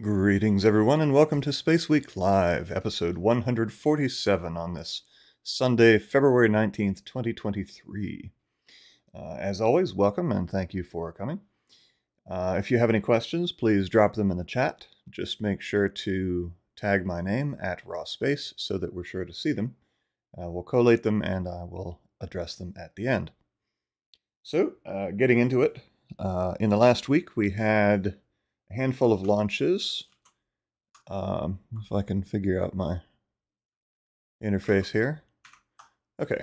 Greetings everyone and welcome to Space Week Live, episode 147 on this Sunday, February 19th, 2023. As always, welcome and thank you for coming. If you have any questions, please drop them in the chat. Just make sure to tag my name at Raw Space so that we're sure to see them. We'll collate them and I will address them at the end. So, getting into it, in the last week we had a handful of launches. If I can figure out my interface here. Okay.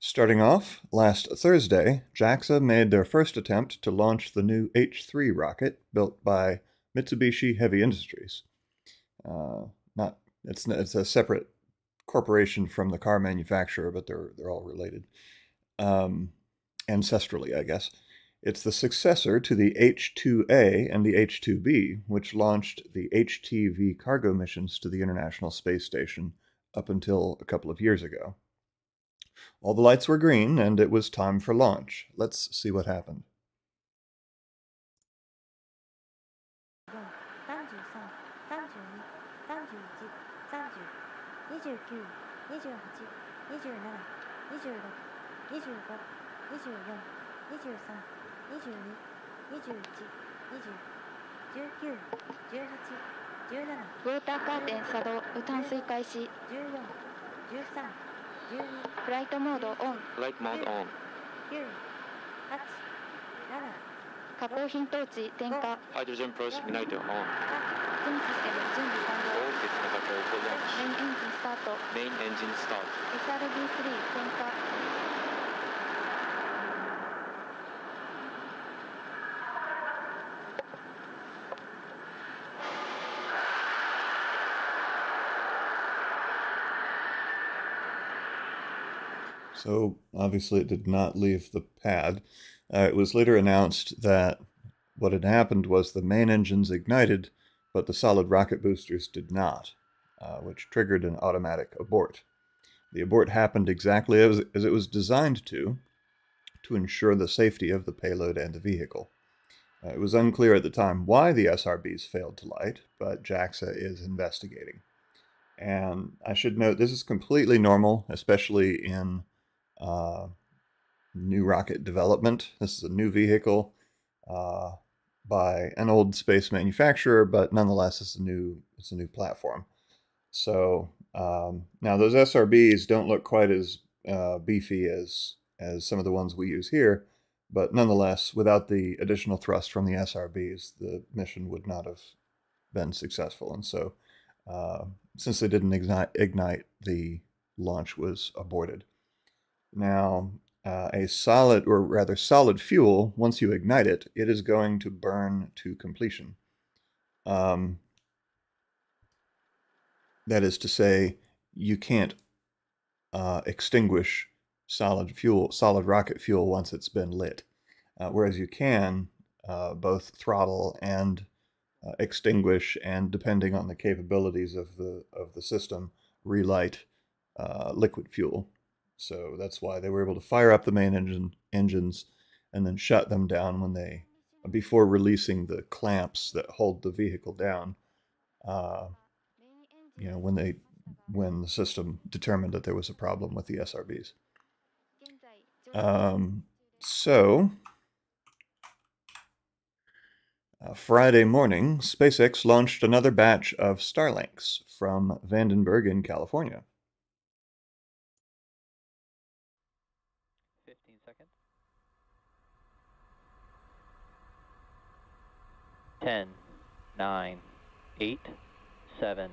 Starting off, last Thursday, JAXA made their first attempt to launch the new H3 rocket built by Mitsubishi Heavy Industries. It's a separate corporation from the car manufacturer, but they're all related ancestrally, I guess. It's the successor to the H-2A and the H-2B, which launched the HTV cargo missions to the International Space Station up until a couple of years ago. All the lights were green, and it was time for launch. Let's see what happened. Hydrogen precipitator on. All systems are ready for launch. Main engine start. SRB 3 点火. So obviously it did not leave the pad. It was later announced that what had happened was the main engines ignited, but the solid rocket boosters did not, which triggered an automatic abort. The abort happened exactly as it was designed to ensure the safety of the payload and the vehicle. It was unclear at the time why the SRBs failed to light, but JAXA is investigating. And I should note, this is completely normal, especially in new rocket development. This is a new vehicle by an old space manufacturer, but nonetheless, it's a new platform. So now those SRBs don't look quite as beefy as some of the ones we use here, but nonetheless, without the additional thrust from the SRBs, the mission would not have been successful. And so, since they didn't ignite, the launch was aborted. Now, solid fuel, once you ignite it, it is going to burn to completion. That is to say, you can't extinguish solid rocket fuel once it's been lit, whereas you can both throttle and extinguish, and depending on the capabilities of the system, relight liquid fuel. So that's why they were able to fire up the main engines and then shut them down when they, before releasing the clamps that hold the vehicle down. You know, when the system determined that there was a problem with the SRBs. Friday morning, SpaceX launched another batch of Starlinks from Vandenberg in California. 15 seconds. 10, 9, 8, 7,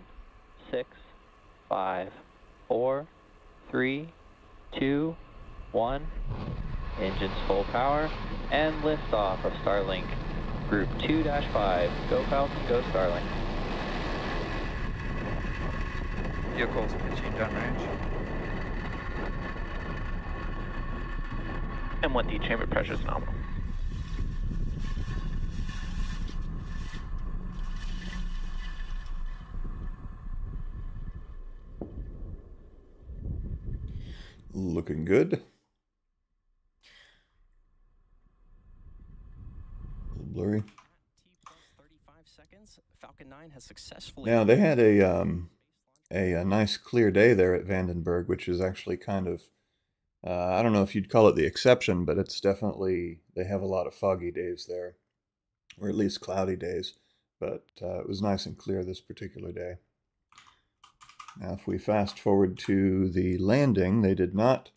6, 5, 4, 3, 2, 1. Engines full power and liftoff of Starlink Group 2-5. Go Falcon, go Starlink. Vehicles pitching downrange. M1D chamber pressure is nominal. Looking good. A little blurry. Now they had a nice clear day there at Vandenberg, which is actually kind of I don't know if you'd call it the exception, but it's definitely, they have a lot of foggy days there, or at least cloudy days. But it was nice and clear this particular day. Now, if we fast forward to the landing, they did not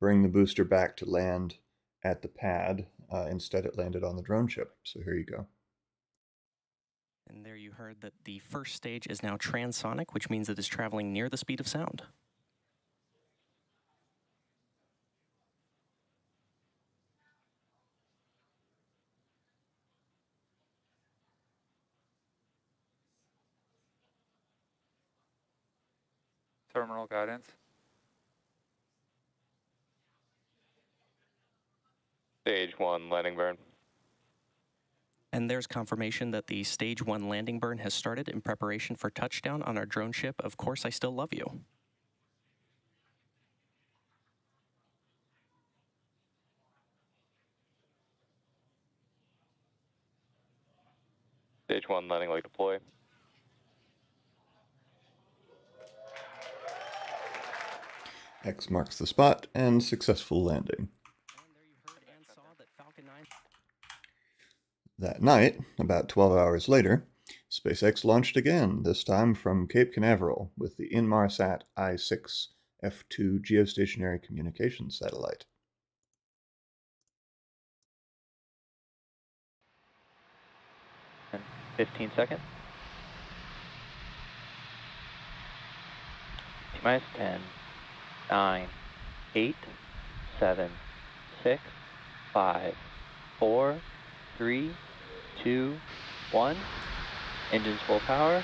bring the booster back to land at the pad. Instead, it landed on the drone ship. So here you go. And there you heard that the first stage is now transonic, which means it is traveling near the speed of sound. Terminal guidance. Stage 1 landing burn. And there's confirmation that the stage 1 landing burn has started in preparation for touchdown on our drone ship, Of Course I Still Love You. Stage 1 landing leg deploy. X marks the spot, and successful landing. That night, about 12 hours later, SpaceX launched again, this time from Cape Canaveral with the Inmarsat I6F2 geostationary communications satellite. And 15 seconds. -10. 9, 8, 7, 6, 5, 4, 3, 2, 1. Engines full power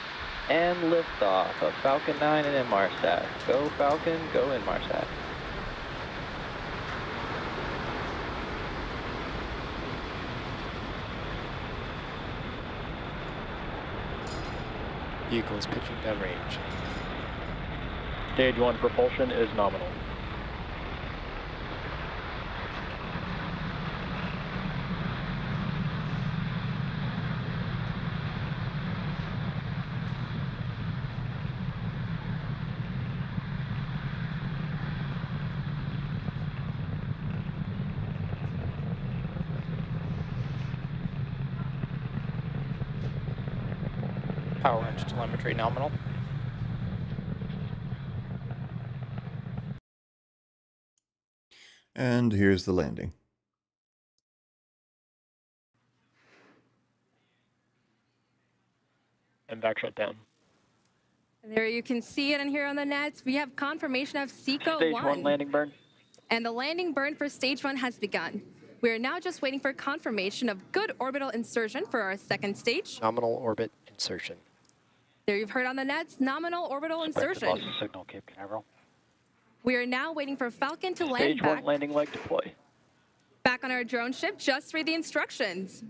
and liftoff of Falcon 9 and Inmarsat. Go Falcon, go Inmarsat. Vehicles pitching downrange. Stage 1 propulsion is nominal. Power and telemetry nominal. And here's the landing. And back shut down. There you can see it in here on the nets. We have confirmation of SECO 1. Stage 1 landing burn. And the landing burn for stage 1 has begun. We are now just waiting for confirmation of good orbital insertion for our second stage. Nominal orbit insertion. There you've heard on the net's nominal orbital insertion. Lost the signal, Cape Canaveral. We are now waiting for Falcon to land back. Stage 1 landing leg deploy. Back on our drone ship, just read the instructions.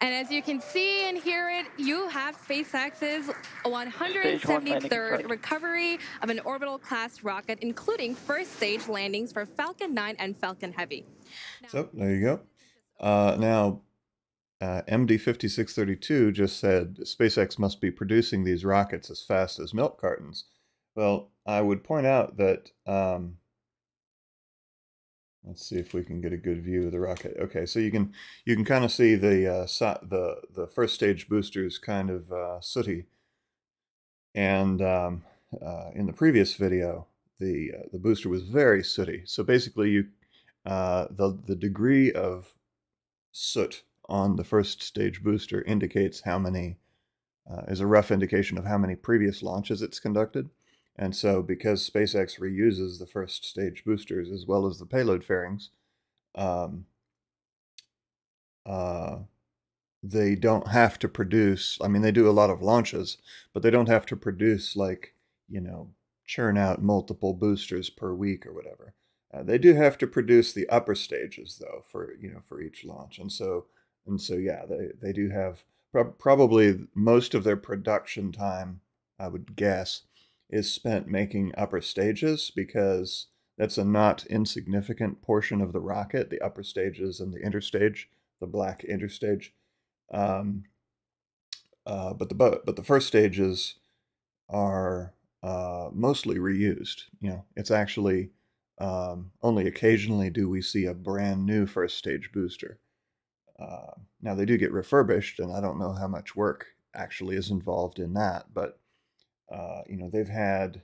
And as you can see and hear it, you have SpaceX's 173rd recovery of an orbital-class rocket, including first-stage landings for Falcon 9 and Falcon Heavy. So, there you go. MD5632 just said SpaceX must be producing these rockets as fast as milk cartons. Well, I would point out that... let's see if we can get a good view of the rocket. Okay, so you can kind of see the first stage boosters kind of sooty, and in the previous video the booster was very sooty. So basically, you the degree of soot on the first stage booster indicates how many is a rough indication of how many previous launches it's conducted. And so because SpaceX reuses the first stage boosters as well as the payload fairings, they don't have to produce, I mean, they do a lot of launches, but they don't have to produce, like, you know, churn out multiple boosters per week or whatever. They do have to produce the upper stages, though, for, you know, for each launch. And so yeah, they do have probably most of their production time, I would guess, is spent making upper stages, because that's a not insignificant portion of the rocket, the upper stages and the interstage, the black interstage. But the first stages are mostly reused. You know, it's actually only occasionally do we see a brand new first stage booster. Now they do get refurbished, and I don't know how much work actually is involved in that, but you know, they've had,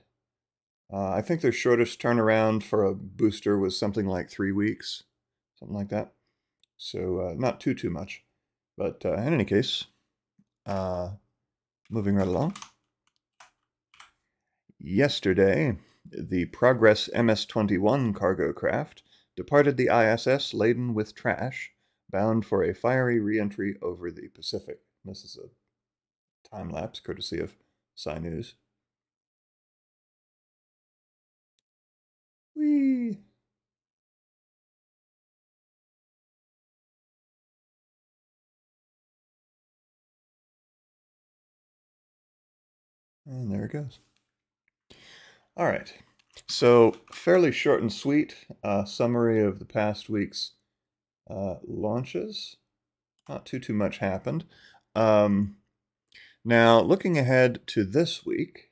I think their shortest turnaround for a booster was something like 3 weeks, something like that. So not too much, but in any case, moving right along. Yesterday, the Progress MS-21 cargo craft departed the ISS laden with trash, bound for a fiery re-entry over the Pacific. This is a time lapse courtesy of Sci-News. Whee! And there it goes. All right. So, fairly short and sweet summary of the past week's launches. Not too much happened. Now, looking ahead to this week,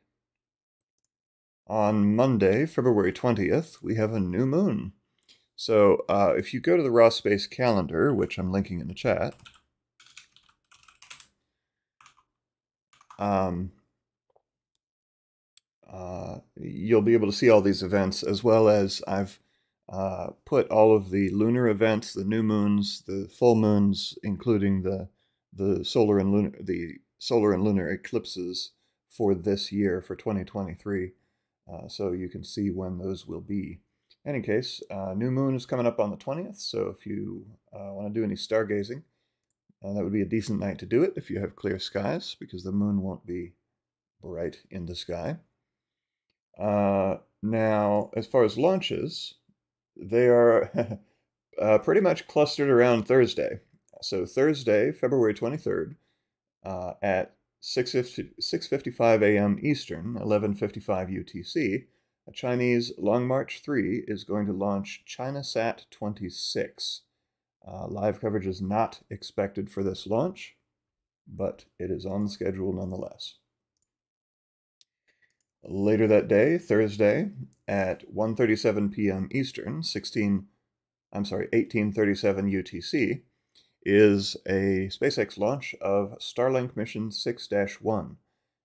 on Monday, February 20th, we have a new moon. So if you go to the Raw Space calendar, which I'm linking in the chat, you'll be able to see all these events, as well as I've put all of the lunar events, the new moons, the full moons, including the solar and lunar, the solar and lunar eclipses for this year, for 2023, so you can see when those will be. In any case, new moon is coming up on the 20th, so if you want to do any stargazing, that would be a decent night to do it if you have clear skies, because the moon won't be bright in the sky. Now, as far as launches, they are pretty much clustered around Thursday. So Thursday, February 23rd, at 6:55 a.m. Eastern, 11:55 UTC, a Chinese Long March 3 is going to launch ChinaSat 26. Live coverage is not expected for this launch, but it is on the schedule nonetheless. Later that day, Thursday, at 1:37 p.m. Eastern, 1837 UTC, is a SpaceX launch of Starlink Mission 6-1.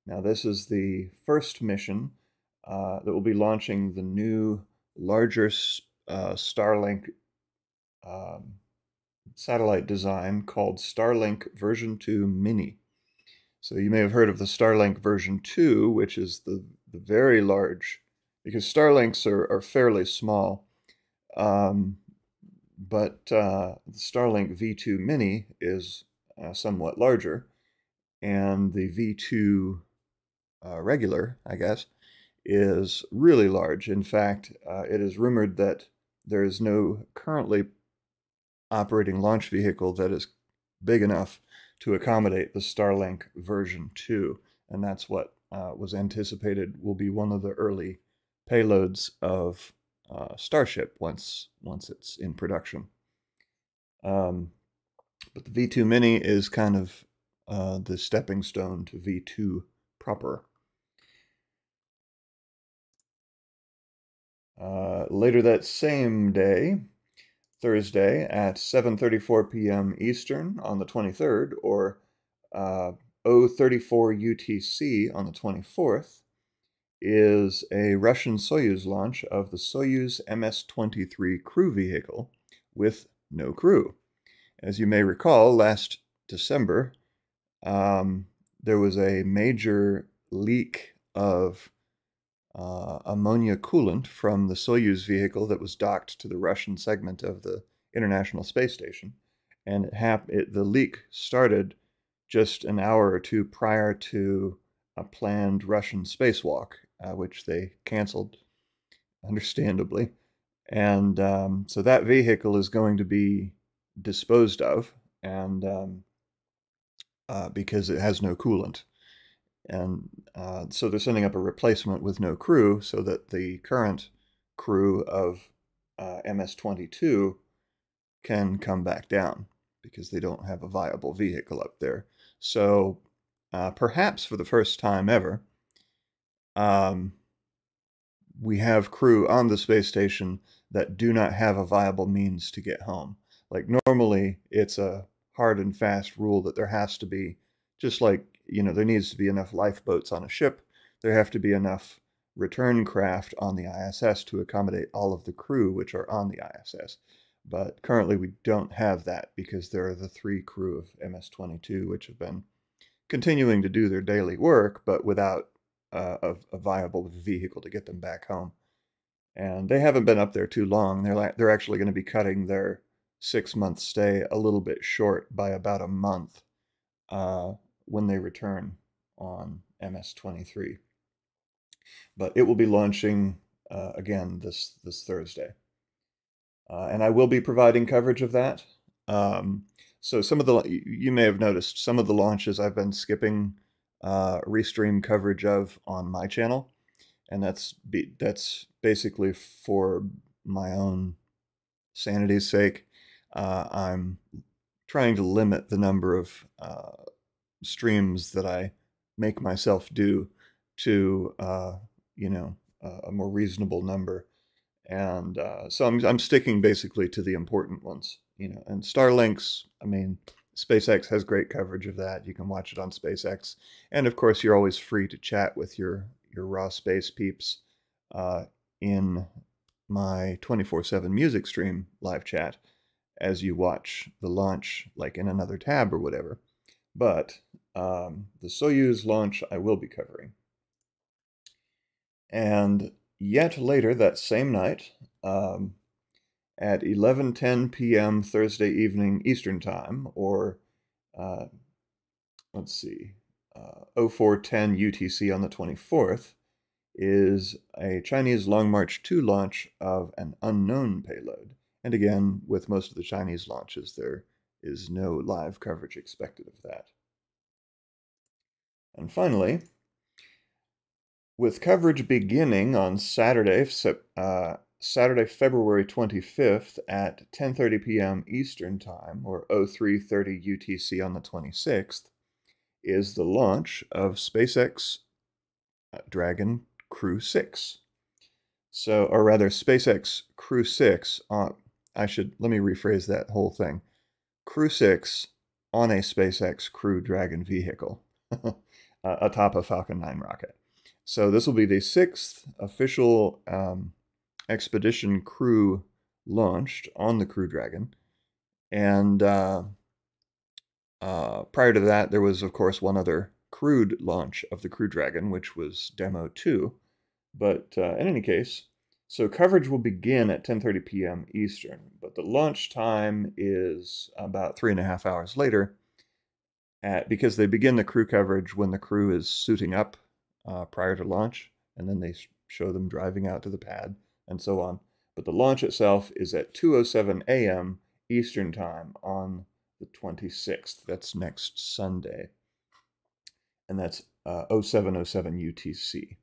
Now, this is the first mission that will be launching the new, larger Starlink satellite design called Starlink version 2 Mini. So you may have heard of the Starlink version 2, which is the very large, because Starlinks are fairly small. But the Starlink V2 Mini is somewhat larger, and the V2 regular, I guess, is really large. In fact, it is rumored that there is no currently operating launch vehicle that is big enough to accommodate the Starlink version 2, and that's what was anticipated will be one of the early payloads of Starship once it's in production. But the V2 Mini is kind of the stepping stone to V2 proper. Later that same day, Thursday at 7:34 p.m. Eastern on the 23rd, or 0:34 UTC on the 24th, is a Russian Soyuz launch of the Soyuz MS-23 crew vehicle with no crew. As you may recall, last December, there was a major leak of ammonia coolant from the Soyuz vehicle that was docked to the Russian segment of the International Space Station. And the leak started just an hour or two prior to a planned Russian spacewalk, which they canceled, understandably. And so that vehicle is going to be disposed of, and because it has no coolant. And so they're sending up a replacement with no crew so that the current crew of MS-22 can come back down, because they don't have a viable vehicle up there. So perhaps for the first time ever, we have crew on the space station that do not have a viable means to get home. Like, normally it's a hard and fast rule that there has to be, just like, you know, there needs to be enough lifeboats on a ship, there have to be enough return craft on the ISS to accommodate all of the crew which are on the ISS. But currently we don't have that, because there are the three crew of MS-22 which have been continuing to do their daily work, but without a viable vehicle to get them back home. And they haven't been up there too long. They're actually going to be cutting their 6-month stay a little bit short by about a month when they return on MS-23. But it will be launching again this Thursday. And I will be providing coverage of that. So some of the, you may have noticed, some of the launches I've been skipping restream coverage of on my channel. And that's basically for my own sanity's sake. I'm trying to limit the number of streams that I make myself do to, you know, a more reasonable number. And so I'm sticking basically to the important ones, you know. And Starlinks, I mean, SpaceX has great coverage of that. You can watch it on SpaceX. And of course, you're always free to chat with your Raw Space peeps in my 24/7 music stream live chat as you watch the launch, like in another tab or whatever. But the Soyuz launch I will be covering. And yet later that same night, at 11:10 p.m. Thursday evening Eastern Time, or let's see, 04:10 UTC on the 24th, is a Chinese Long March 2 launch of an unknown payload. And again, with most of the Chinese launches, there is no live coverage expected of that. And finally, with coverage beginning on Saturday, February 25th at 10:30 p.m. Eastern Time, or 03:30 UTC on the 26th, is the launch of SpaceX Dragon Crew 6. So, or rather, SpaceX Crew 6 on, let me rephrase that whole thing. Crew 6 on a SpaceX Crew Dragon vehicle atop a Falcon 9 rocket. So this will be the 6th official expedition crew launched on the Crew Dragon. And prior to that, there was, of course, one other crewed launch of the Crew Dragon, which was Demo 2. But in any case, so coverage will begin at 10:30 p.m. Eastern, but the launch time is about 3.5 hours later, because they begin the crew coverage when the crew is suiting up prior to launch, and then they show them driving out to the pad and so on. But the launch itself is at 2:07 a.m. Eastern Time on the 26th. That's next Sunday. And that's 07:07 UTC.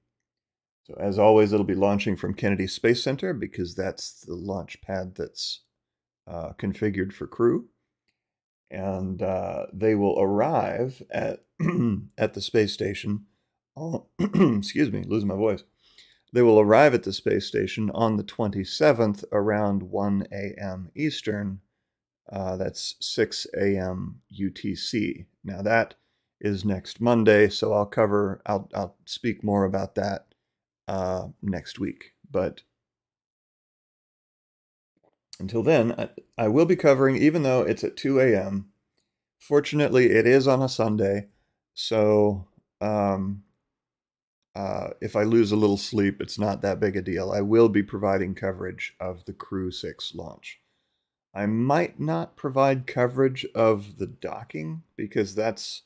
So as always, it'll be launching from Kennedy Space Center because that's the launch pad that's configured for crew. And they will arrive at, at the space station. Oh, excuse me, losing my voice. They will arrive at the space station on the 27th around 1 a.m. Eastern. That's 6 a.m. UTC. Now that is next Monday, so I'll cover, I'll speak more about that next week. But until then, I will be covering, even though it's at 2 a.m. Fortunately, it is on a Sunday, so if I lose a little sleep, it's not that big a deal. I will be providing coverage of the Crew 6 launch. I might not provide coverage of the docking because that's,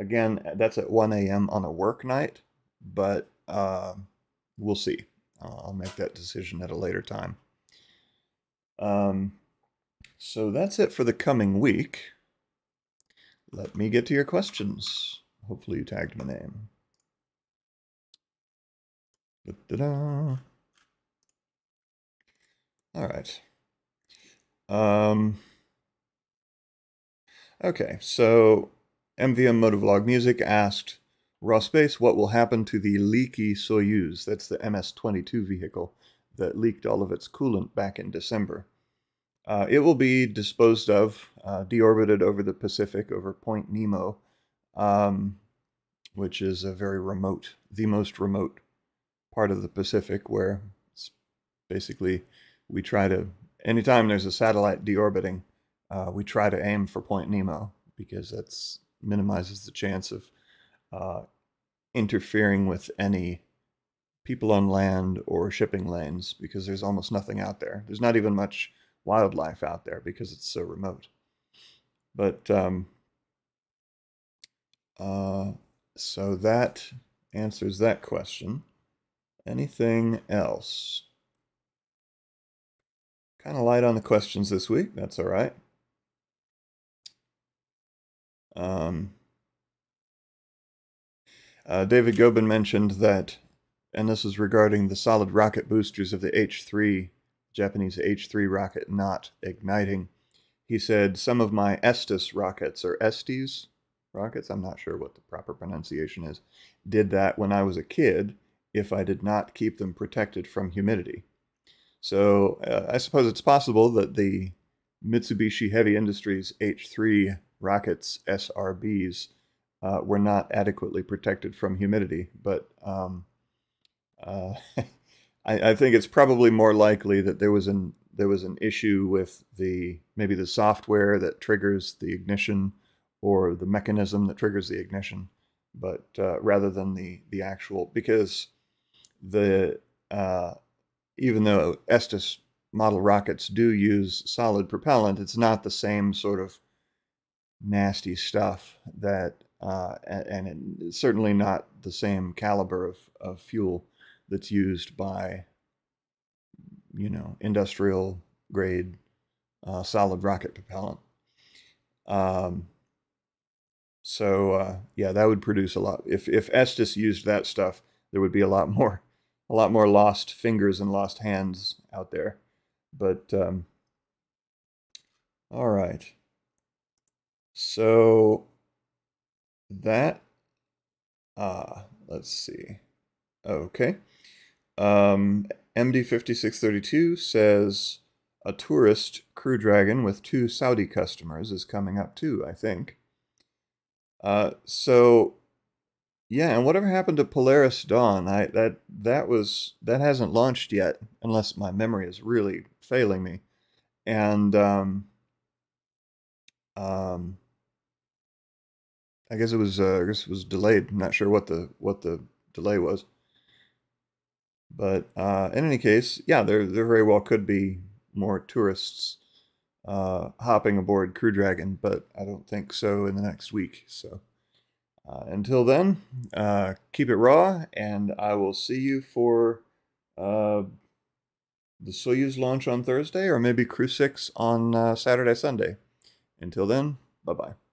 again, that's at 1 a.m. on a work night, but we'll see. I'll make that decision at a later time. So that's it for the coming week. Let me get to your questions. Hopefully you tagged my name. Da-da-da. All right. Okay, so MVM Motovlog Music asked, Raw Space, what will happen to the leaky Soyuz? That's the MS-22 vehicle that leaked all of its coolant back in December. It will be disposed of, deorbited over the Pacific, over Point Nemo, which is a very remote, the most remote part of the Pacific, where it's basically we try to, anytime there's a satellite deorbiting, we try to aim for Point Nemo because that minimizes the chance of interfering with any people on land or shipping lanes because there's almost nothing out there. There's not even much wildlife out there because it's so remote. But so that answers that question. Anything else? Kind of light on the questions this week. That's all right. David Gobin mentioned that, and this is regarding the solid rocket boosters of the H3, Japanese H3 rocket not igniting. He said, some of my Estes rockets, or Estes rockets, I'm not sure what the proper pronunciation is, did that when I was a kid if I did not keep them protected from humidity. So I suppose it's possible that the Mitsubishi Heavy Industries H3 rockets, SRBs, were not adequately protected from humidity. But I think it's probably more likely that there was an issue with the maybe the software that triggers the ignition or the mechanism that triggers the ignition, but rather than the actual, because the even though Estes model rockets do use solid propellant, it's not the same sort of nasty stuff that, and it's certainly not the same caliber of fuel that's used by, you know, industrial grade solid rocket propellant. So yeah, that would produce a lot. If Estes used that stuff, there would be a lot more lost fingers and lost hands out there. But, all right. So that, let's see. Okay. MD5632 says, a tourist Crew Dragon with 2 Saudi customers is coming up too, I think. So yeah, and whatever happened to Polaris Dawn? That hasn't launched yet, unless my memory is really failing me. And I guess it was delayed. I'm not sure what the delay was. But in any case, yeah, there very well could be more tourists hopping aboard Crew Dragon, but I don't think so in the next week. So until then, keep it raw, and I will see you for the Soyuz launch on Thursday, or maybe Crew 6 on Saturday, Sunday. Until then, bye-bye.